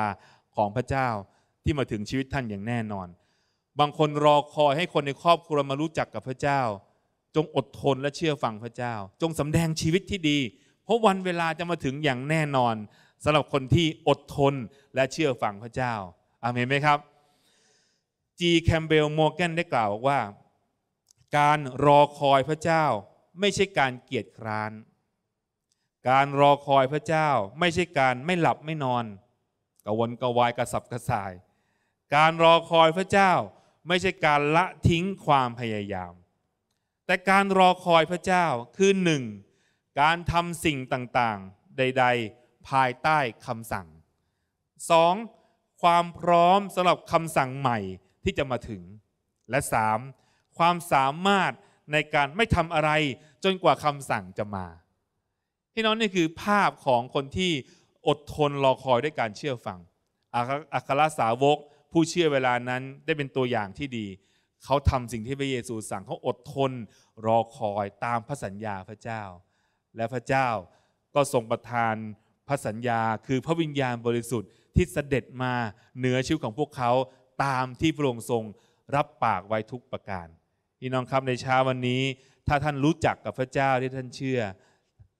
ของพระเจ้าที่มาถึงชีวิตท่านอย่างแน่นอนบางคนรอคอยให้คนในครอบครัวมารู้จักกับพระเจ้าจงอดทนและเชื่อฟังพระเจ้าจงสำแดงชีวิตที่ดีเพราะวันเวลาจะมาถึงอย่างแน่นอนสำหรับคนที่อดทนและเชื่อฟังพระเจ้าอาเมนไหมครับจีแคมเบลมอร์แกนได้กล่าวว่าการรอคอยพระเจ้าไม่ใช่การเกียจคร้านการรอคอยพระเจ้าไม่ใช่การไม่หลับไม่นอนกระวนกระวายกระสับกระส่ายการรอคอยพระเจ้าไม่ใช่การละทิ้งความพยายาม แต่การรอคอยพระเจ้าคือหนึ่งการทำสิ่งต่างๆใดๆภายใต้คำสั่ง 2. ความพร้อมสำหรับคำสั่งใหม่ที่จะมาถึงและ 3. ความสามารถในการไม่ทำอะไรจนกว่าคำสั่งจะมาพี่น้องนี่คือภาพของคนที่อดทนรอคอยด้วยการเชื่อฟังอัครสาวกผู้เชื่อเวลานั้นได้เป็นตัวอย่างที่ดีเขาทำสิ่งที่พระเยซูสั่งเขาอดทนรอคอยตามพระสัญญาพระเจ้าและพระเจ้าก็ทรงประทานพระสัญญาคือพระวิญญาณบริสุทธิ์ที่เสด็จมาเหนือชีวิตของพวกเขาตามที่พระองค์ทรงรับปากไว้ทุกประการพี่น้องครับในเช้าวันนี้ถ้าท่านรู้จักกับพระเจ้าที่ท่านเชื่อ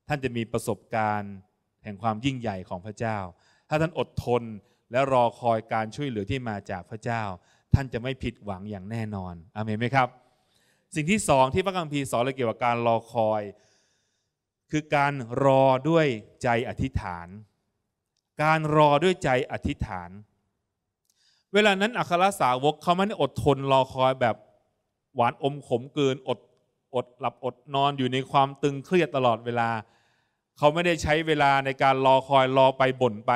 ท่านจะมีประสบการณ์แห่งความยิ่งใหญ่ของพระเจ้าถ้าท่านอดทนและรอคอยการช่วยเหลือที่มาจากพระเจ้าท่านจะไม่ผิดหวังอย่างแน่นอนอาเมนไหมครับสิ่งที่สองที่พระคัมภีร์สอนเกี่ยวกับการรอคอยคือการรอด้วยใจอธิษฐานการรอด้วยใจอธิษฐานเวลานั้นอัครสาวกเขาไม่ได้อดทนรอคอยแบบหวานอมขมเกินอดหลับอดนอนอยู่ในความตึงเครียดตลอดเวลาเขาไม่ได้ใช้เวลาในการรอคอยรอไปบ่นไป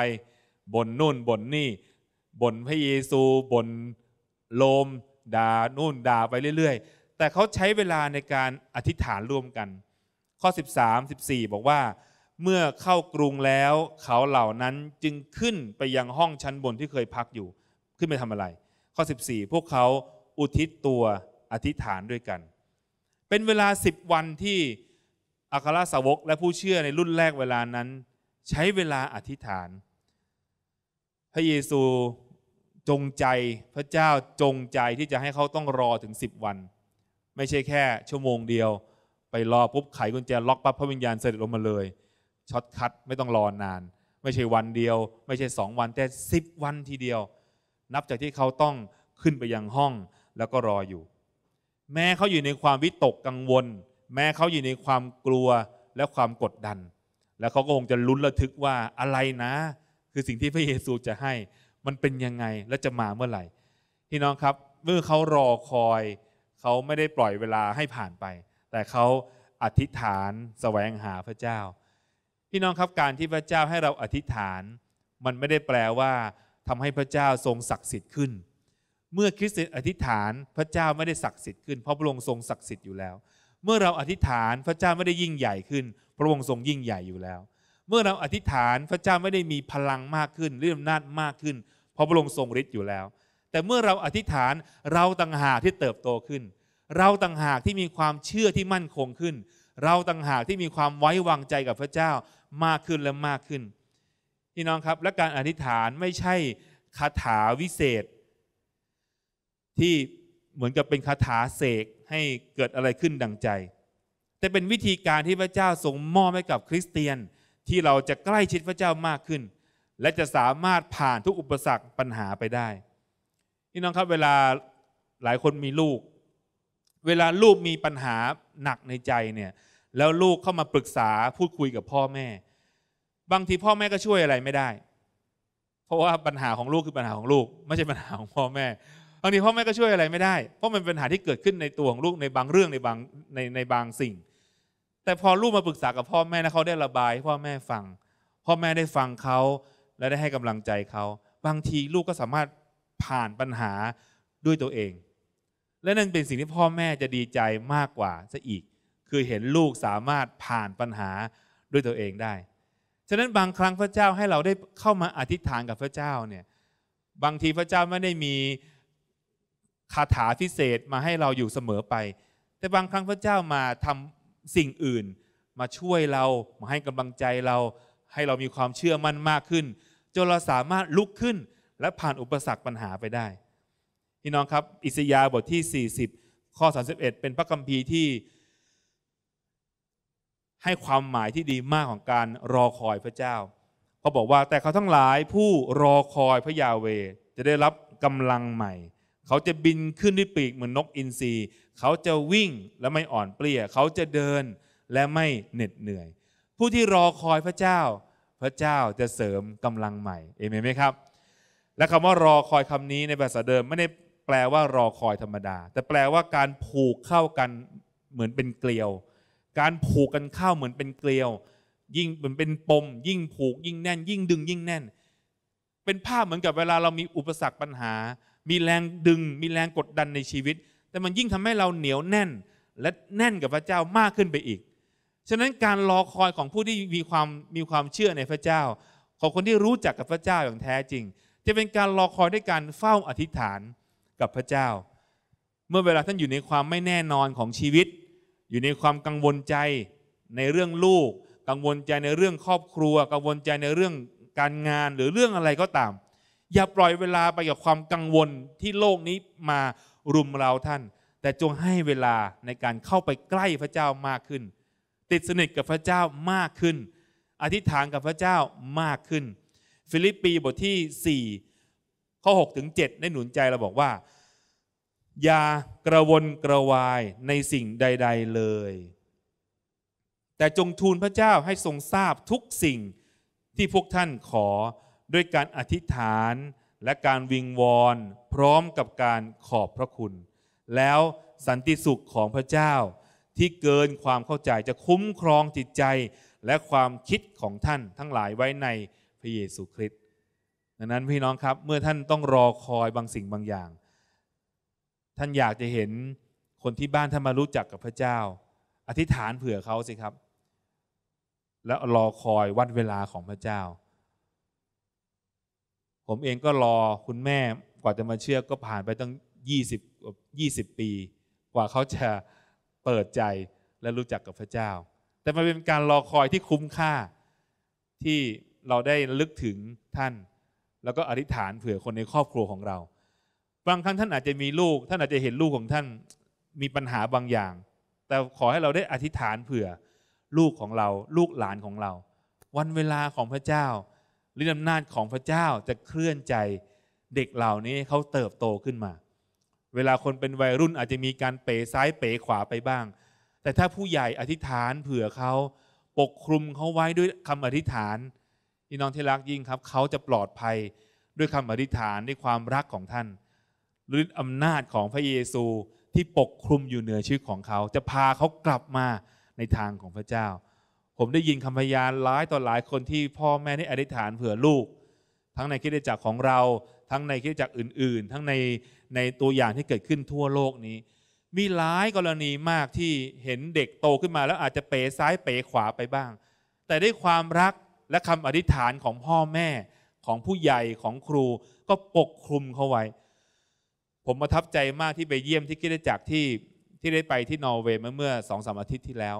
บ่นนู่นบ่นนี่บ่นพระเยซูบ่นโลมด่านู่นด่าไปเรื่อยๆแต่เขาใช้เวลาในการอธิษฐานร่วมกันข้อ 13-14 บอกว่าเมื่อเข้ากรุงแล้วเขาเหล่านั้นจึงขึ้นไปยังห้องชั้นบนที่เคยพักอยู่ขึ้นไปทำอะไรข้อ 14 พวกเขาอุทิศตัวอธิษฐานด้วยกันเป็นเวลา10วันที่อัครสาวกและผู้เชื่อในรุ่นแรกเวลานั้นใช้เวลาอธิษฐานพระเยซูจงใจพระเจ้าจงใจที่จะให้เขาต้องรอถึง10วันไม่ใช่แค่ชั่วโมงเดียวไปรอปุ๊บไขกุญแจล็อกปั๊บพระวิญญาณเสด็จลงมาเลยช็อตคัทไม่ต้องรอนานไม่ใช่วันเดียวไม่ใช่2วันแต่10วันทีเดียวนับจากที่เขาต้องขึ้นไปยังห้องแล้วก็รออยู่แม้เขาอยู่ในความวิตกกังวลแม้เขาอยู่ในความกลัวและความกดดันแล้วเขาก็คงจะลุ้นระทึกว่าอะไรนะคือสิ่งที่พระเยซูจะให้มันเป็นยังไงและจะมาเมื่อไหร่พี่น้องครับเมื่อเขารอคอยเขาไม่ได้ปล่อยเวลาให้ผ่านไปแต่เขาอธิษฐานแสวงหาพระเจ้าพี่น้องครับการที่พระเจ้าให้เราอธิษฐานมันไม่ได้แปลว่าทำให้พระเจ้าทรงศักดิ์สิทธิ์ขึ้นเมื่อคริสเตียนอธิษฐานพระเจ้าไม่ได้ศักดิ์สิทธิ์ขึ้นเพราะพระองค์ทรงศักดิ์สิทธิ์อยู่แล้วเมื่อเราอธิษฐานพระเจ้าไม่ได้ยิ่งใหญ่ขึ้นพระองค์ทรงยิ่งใหญ่อยู่แล้วเมื่อเราอธิษฐานพระเจ้าไม่ได้มีพลังมากขึ้นหรืออำนาจมากขึ้นเพราะพระองค์ทรงฤทธิ์อยู่แล้วแต่เมื่อเราอธิษฐานเราต่างหากที่เติบโตขึ้นเราต่างหากที่มีความเชื่อที่มั่นคงขึ้นเราต่างหากที่มีความไว้วางใจกับพระเจ้ามากขึ้นและมากขึ้นพี่น้องครับและการอธิษฐานไม่ใช่คาถาวิเศษที่เหมือนกับเป็นคาถาเสกให้เกิดอะไรขึ้นดังใจแต่เป็นวิธีการที่พระเจ้าทรงมอบให้กับคริสเตียนที่เราจะใกล้ชิดพระเจ้ามากขึ้นและจะสามารถผ่านทุกอุปสรรคปัญหาไปได้พี่น้องครับเวลาหลายคนมีลูกเวลาลูกมีปัญหาหนักในใจเนี่ยแล้วลูกเข้ามาปรึกษาพูดคุยกับพ่อแม่บางทีพ่อแม่ก็ช่วยอะไรไม่ได้เพราะว่าปัญหาของลูกคือปัญหาของลูกไม่ใช่ปัญหาของพ่อแม่บางทีพ่อแม่ก็ช่วยอะไรไม่ได้เพราะมันเป็นปัญหาที่เกิดขึ้นในตัวของลูกในบางเรื่องในบางสิ่งแต่พอลูกมาปรึกษากับพ่อแม่นะเขาได้ระบายให้พ่อแม่ฟังพ่อแม่ได้ฟังเขาและได้ให้กำลังใจเขาบางทีลูกก็สามารถผ่านปัญหาด้วยตัวเองและนั่นเป็นสิ่งที่พ่อแม่จะดีใจมากกว่าซะอีกคือเห็นลูกสามารถผ่านปัญหาด้วยตัวเองได้ฉะนั้นบางครั้งพระเจ้าให้เราได้เข้ามาอธิษฐานกับพระเจ้าเนี่ยบางทีพระเจ้าไม่ได้มีคาถาพิเศษมาให้เราอยู่เสมอไปแต่บางครั้งพระเจ้ามาทำสิ่งอื่นมาช่วยเรามาให้กำลังใจเราให้เรามีความเชื่อมั่นมากขึ้นจนเราสามารถลุกขึ้นและผ่านอุปสรรคปัญหาไปได้พี่น้องครับอิสยาห์บทที่40ข้อ31เป็นพระคัมภีร์ที่ให้ความหมายที่ดีมากของการรอคอยพระเจ้าเขาบอกว่าแต่เขาทั้งหลายผู้รอคอยพระยาเวห์จะได้รับกำลังใหม่เขาจะบินขึ้นด้วยปีกเหมือนนกอินทรีเขาจะวิ่งและไม่อ่อนเปลี้ยเขาจะเดินและไม่เหน็ดเหนื่อยผู้ที่รอคอยพระเจ้าพระเจ้าจะเสริมกำลังใหม่เอเมนไหมครับและคำว่ารอคอยคำนี้ในภาษาเดิมไม่ได้แปลว่ารอคอยธรรมดาแต่แปลว่าการผูกเข้ากัน เหมือนเป็นเกลียวการผูกกันเข้าเหมือนเป็นเกลียวยิ่งเหมือนเป็นปมยิ่งผูกยิ่งแน่นยิ่งดึงยิ่งแน่นเป็นภาพเหมือนกับเวลาเรามีอุปสรรคปัญหามีแรงดึงมีแรงกดดันในชีวิตแต่มันยิ่งทำให้เราเหนียวแน่นและแน่นกับพระเจ้ามากขึ้นไปอีกฉะนั้นการรอคอยของผู้ที่มีความเชื่อในพระเจ้าของคนที่รู้จักกับพระเจ้าอย่างแท้จริงจะเป็นการรอคอยด้วยการเฝ้าอธิษฐานกับพระเจ้าเมื่อเวลาท่านอยู่ในความไม่แน่นอนของชีวิตอยู่ในความกังวลใจในเรื่องลูกกังวลใจในเรื่องครอบครัวกังวลใจในเรื่องการงานหรือเรื่องอะไรก็ตามอย่าปล่อยเวลาไปกับความกังวลที่โลกนี้มารุมเร้าท่านแต่จงให้เวลาในการเข้าไปใกล้พระเจ้ามากขึ้นติดสนิทกับพระเจ้ามากขึ้นอธิษฐานกับพระเจ้ามากขึ้นฟิลิปปีบทที่4ข้อ6ถึง7ได้หนุนใจเราบอกว่าอย่ากระวนกระวายในสิ่งใดๆเลยแต่จงทูลพระเจ้าให้ทรงทราบทุกสิ่งที่พวกท่านขอด้วยการอธิษฐานและการวิงวอนพร้อมกับการขอบพระคุณแล้วสันติสุขของพระเจ้าที่เกินความเข้าใจจะคุ้มครองจิตใจและความคิดของท่านทั้งหลายไว้ในพระเยซูคริสต์ดังนั้นพี่น้องครับเมื่อท่านต้องรอคอยบางสิ่งบางอย่างท่านอยากจะเห็นคนที่บ้านท่านมารู้จักกับพระเจ้าอธิษฐานเผื่อเขาสิครับแล้วรอคอยวันเวลาของพระเจ้าผมเองก็รอคุณแม่กว่าจะมาเชื่อก็ผ่านไปตั้ง20ปีกว่าเขาจะเปิดใจและรู้จักกับพระเจ้าแต่มันเป็นการรอคอยที่คุ้มค่าที่เราได้ลึกถึงท่านแล้วก็อธิษฐานเผื่อคนในครอบครัวของเราบางครั้งท่านอาจจะมีลูกท่านอาจจะเห็นลูกของท่านมีปัญหาบางอย่างแต่ขอให้เราได้อธิษฐานเผื่อลูกของเราลูกหลานของเราวันเวลาของพระเจ้าฤทธิ์อำนาจของพระเจ้าจะเคลื่อนใจเด็กเหล่านี้เขาเติบโตขึ้นมาเวลาคนเป็นวัยรุ่นอาจจะมีการเป๋ซ้ายเป๋ขวาไปบ้างแต่ถ้าผู้ใหญ่อธิษฐานเผื่อเขาปกคลุมเขาไว้ด้วยคำอธิษฐานพี่น้องที่รักยิ่งครับเขาจะปลอดภัยด้วยคำอธิษฐานด้วยความรักของท่านฤทธิ์อำนาจของพระเยซูที่ปกคลุมอยู่เหนือชีวิตของเขาจะพาเขากลับมาในทางของพระเจ้าผมได้ยินคำพยานหลายต่อหลายคนที่พ่อแม่ได้อธิษฐานเผื่อลูกทั้งในคริสตจักรของเราทั้งในคริสตจักรอื่นๆทั้งในตัวอย่างที่เกิดขึ้นทั่วโลกนี้มีหลายกรณีมากที่เห็นเด็กโตขึ้นมาแล้วอาจจะเป๋ซ้ายเป๋ขวาไปบ้างแต่ด้วยความรักและคำอธิษฐานของพ่อแม่ของผู้ใหญ่ของครูก็ปกคลุมเขาไว้ผมประทับใจมากที่ไปเยี่ยมที่คริสตจักรที่ได้ไปที่นอร์เวย์เมื่อ 2-3 อาทิตย์ที่แล้ว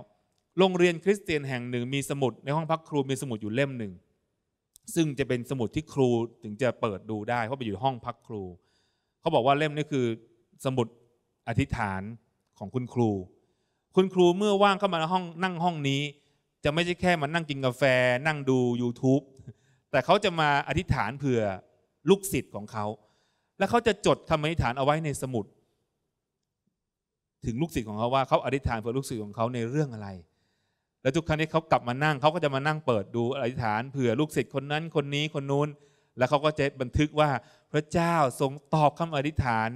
โรงเรียนคริสเตียนแห่งหนึ่งมีสมุดในห้องพักครูมีสมุดอยู่เล่มหนึ่งซึ่งจะเป็นสมุดที่ครูถึงจะเปิดดูได้เพราะไปอยู่ห้องพักครูเขาบอกว่าเล่มนี้คือสมุดอธิษฐานของคุณครูเมื่อว่างเข้ามาในห้องนั่งห้องนี้จะไม่ใช่แค่มานั่งกินกาแฟนั่งดู YouTube แต่เขาจะมาอธิษฐานเผื่อลูกศิษย์ของเขาและเขาจะจดคำอธิษฐานเอาไว้ในสมุดถึงลูกศิษย์ของเขาว่าเขาอธิษฐานเผื่อลูกศิษย์ของเขาในเรื่องอะไรแล้วทุกครั้งที่เขากลับมานั่งเขาก็จะมานั่งเปิดดูอธิษฐานเผื่อลูกศิษย์คนนั้นคนนี้คนนู้นแล้วเขาก็จะบันทึกว่าพระเจ้าทรงตอบคำอธิษฐาน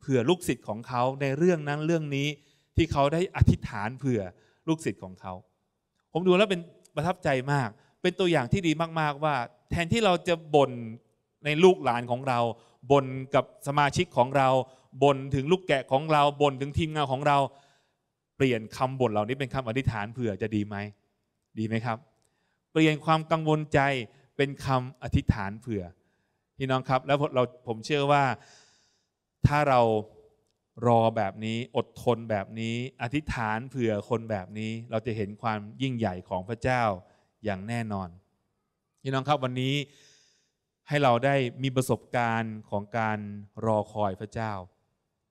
เผื่อลูกศิษย์ของเขาในเรื่องนั้นเรื่องนี้ที่เขาได้อธิษฐานเผื่อลูกศิษย์ของเขาผมดูแล้วเป็นประทับใจมากเป็นตัวอย่างที่ดีมากๆว่าแทนที่เราจะบ่นในลูกหลานของเราบ่นกับสมาชิกของเราบ่นถึงลูกแกะของเราบ่นถึงทีมงานของเราเปลี่ยนคำบ่นเหล่านี้เป็นคำอธิษฐานเผื่อจะดีไหมดีไหมครับเปลี่ยนความกังวลใจเป็นคำอธิษฐานเผื่อพี่น้องครับแล้วผมเชื่อว่าถ้าเรารอแบบนี้อดทนแบบนี้อธิษฐานเผื่อคนแบบนี้เราจะเห็นความยิ่งใหญ่ของพระเจ้าอย่างแน่นอนพี่น้องครับวันนี้ให้เราได้มีประสบการณ์ของการรอคอยพระเจ้า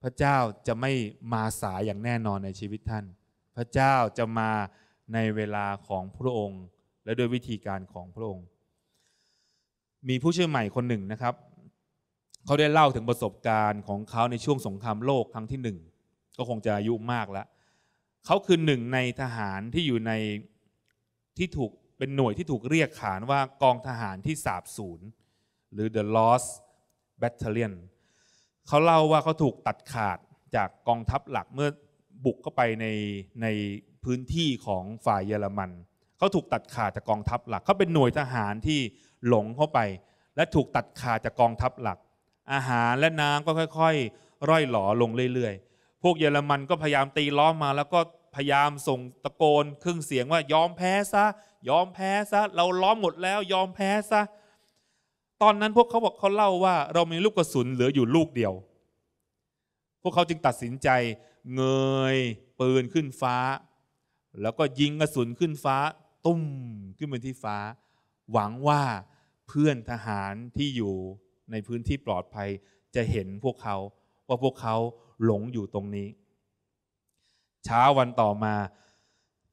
พระเจ้าจะไม่มาสายอย่างแน่นอนในชีวิตท่านพระเจ้าจะมาในเวลาของพระองค์และด้วยวิธีการของพระองค์มีผู้เชื่อใหม่คนหนึ่งนะครับเขาได้เล่าถึงประสบการณ์ของเขาในช่วงสงครามโลกครั้งที่1ก็คงจะอายุมากแล้วเขาคือหนึ่งในทหารที่อยู่ในที่ถูกเป็นหน่วยที่ถูกเรียกขานว่ากองทหารที่สาบสูญหรือ The Lost Battalion เขาเล่าว่าเขาถูกตัดขาดจากกองทัพหลักเมื่อ บุกเข้าไปในพื้นที่ของฝ่ายเยอรมันเขาถูกตัดขาดจากกองทัพหลักเขาเป็นหน่วยทหารที่หลงเข้าไปและถูกตัดขาดจากกองทัพหลักอาหารและน้ำก็ค่อยๆร่อยหลอลงเรื่อยๆพวกเยอรมันก็พยายามตีล้อมมาแล้วก็พยายามส่งตะโกนครึ่งเสียงว่ายอมแพ้ซะยอมแพ้ซะเราล้อมหมดแล้วยอมแพ้ซะตอนนั้นพวกเขาบอกเขาเล่าว่าเรามีลูกกระสุนเหลืออยู่ลูกเดียวพวกเขาจึงตัดสินใจเงยปืนขึ้นฟ้าแล้วก็ยิงกระสุนขึ้นฟ้าตุ้มขึ้นไปที่ฟ้าหวังว่าเพื่อนทหารที่อยู่ในพื้นที่ปลอดภัยจะเห็นพวกเขาว่าพวกเขาหลงอยู่ตรงนี้เช้าวันต่อมา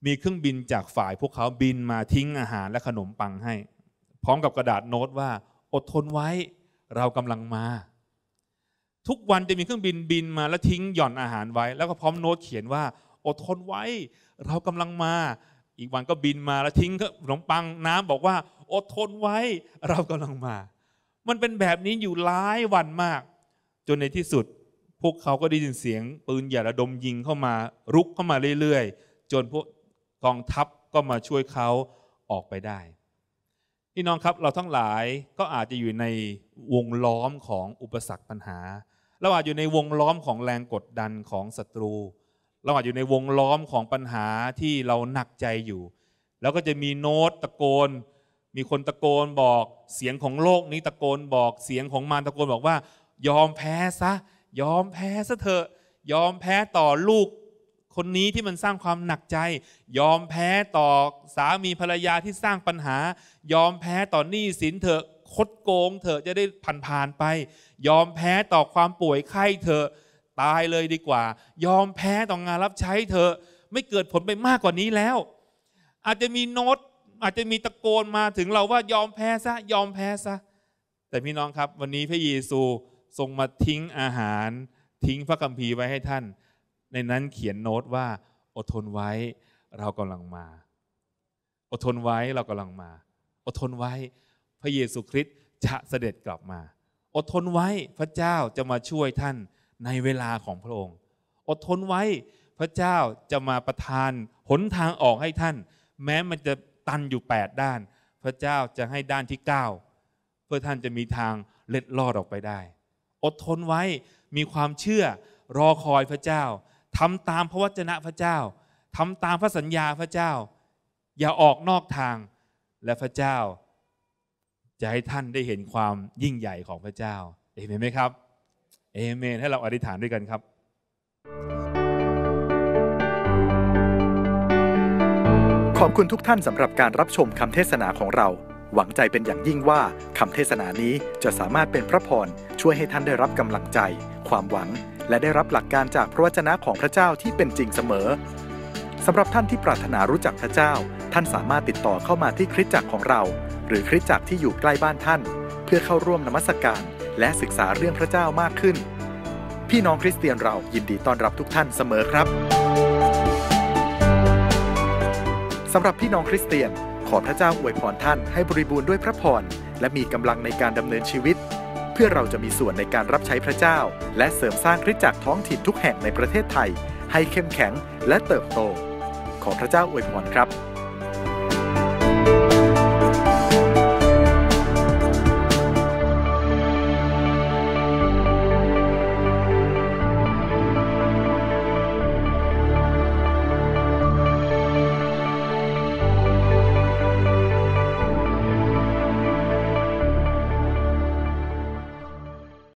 มีเครื่องบินจากฝ่ายพวกเขาบินมาทิ้งอาหารและขนมปังให้พร้อมกับกระดาษโน้ตว่าอดทนไว้เรากำลังมาทุกวันจะมีเครื่องบินบินมาแล้วทิ้งหย่อนอาหารไว้แล้วก็พร้อมโน้ตเขียนว่าอดทนไว้เรากำลังมาอีกวันก็บินมาแล้วทิ้งขนมปังน้ำบอกว่าอดทนไว้เรากำลังมามันเป็นแบบนี้อยู่หลายวันมากจนในที่สุดพวกเขาก็ได้ยินเสียงปืนใหญ่ระดมยิงเข้ามารุกเข้ามาเรื่อยๆจนพวกกองทัพก็มาช่วยเขาออกไปได้พี่น้องครับเราทั้งหลายก็อาจจะอยู่ในวงล้อมของอุปสรรคปัญหาเราอาจอยู่ในวงล้อมของแรงกดดันของศัตรูเราอาจอยู่ในวงล้อมของปัญหาที่เราหนักใจอยู่แล้วก็จะมีโน้ตตะโกนมีคนตะโกนบอกเสียงของโลกนี้ตะโกนบอกเสียงของมารตะโกนบอกว่ายอมแพ้ซะยอมแพ้ซะเถอะยอมแพ้ต่อลูกคนนี้ที่มันสร้างความหนักใจยอมแพ้ต่อสามีภรรยาที่สร้างปัญหายอมแพ้ต่อหนี้สินเถอะคดโกงเถอะจะได้ผ่านไปยอมแพ้ต่อความป่วยไข้เถอะตายเลยดีกว่ายอมแพ้ต่องานรับใช้เถอะไม่เกิดผลไปมากกว่านี้แล้วอาจจะมีโน้ตอาจจะมีตะโกนมาถึงเราว่ายอมแพ้ซะยอมแพ้ซะแต่พี่น้องครับวันนี้พระเยซูทรงมาทิ้งอาหารทิ้งพระคัมภีร์ไว้ให้ท่านในนั้นเขียนโน้ตว่าอดทนไว้เรากำลังมาอดทนไว้เรากำลังมาอดทนไว้พระเยซูคริสต์จะเสด็จกลับมาอดทนไว้พระเจ้าจะมาช่วยท่านในเวลาของพระองค์อดทนไว้พระเจ้าจะมาประทานหนทางออกให้ท่านแม้มันจะตันอยู่8ด้านพระเจ้าจะให้ด้านที่9เพื่อท่านจะมีทางเล็ดลอดออกไปได้อดทนไว้มีความเชื่อรอคอยพระเจ้าทำตามพระวจนะพระเจ้าทำตามพระสัญญาพระเจ้าอย่าออกนอกทางและพระเจ้าจะให้ท่านได้เห็นความยิ่งใหญ่ของพระเจ้าเอเมนไหมครับเอเมนให้เราอธิษฐานด้วยกันครับขอบคุณทุกท่านสำหรับการรับชมคำเทศนาของเราหวังใจเป็นอย่างยิ่งว่าคำเทศนานี้จะสามารถเป็นพระพรช่วยให้ท่านได้รับกำลังใจความหวังและได้รับหลักการจากพระวจนะของพระเจ้าที่เป็นจริงเสมอสำหรับท่านที่ปรารถนารู้จักพระเจ้าท่านสามารถติดต่อเข้ามาที่คริสตจักรของเราหรือคริสตจักรที่อยู่ใกล้บ้านท่านเพื่อเข้าร่วมนมัสการและศึกษาเรื่องพระเจ้ามากขึ้นพี่น้องคริสเตียนเรายินดีต้อนรับทุกท่านเสมอครับสำหรับพี่น้องคริสเตียนขอพระเจ้าอวยพรท่านให้บริบูรณ์ด้วยพระพรและมีกำลังในการดำเนินชีวิตเพื่อเราจะมีส่วนในการรับใช้พระเจ้าและเสริมสร้างคริสตจักรท้องถิ่นทุกแห่งในประเทศไทยให้เข้มแข็งและเติบโตขอพระเจ้าอวยพรครับ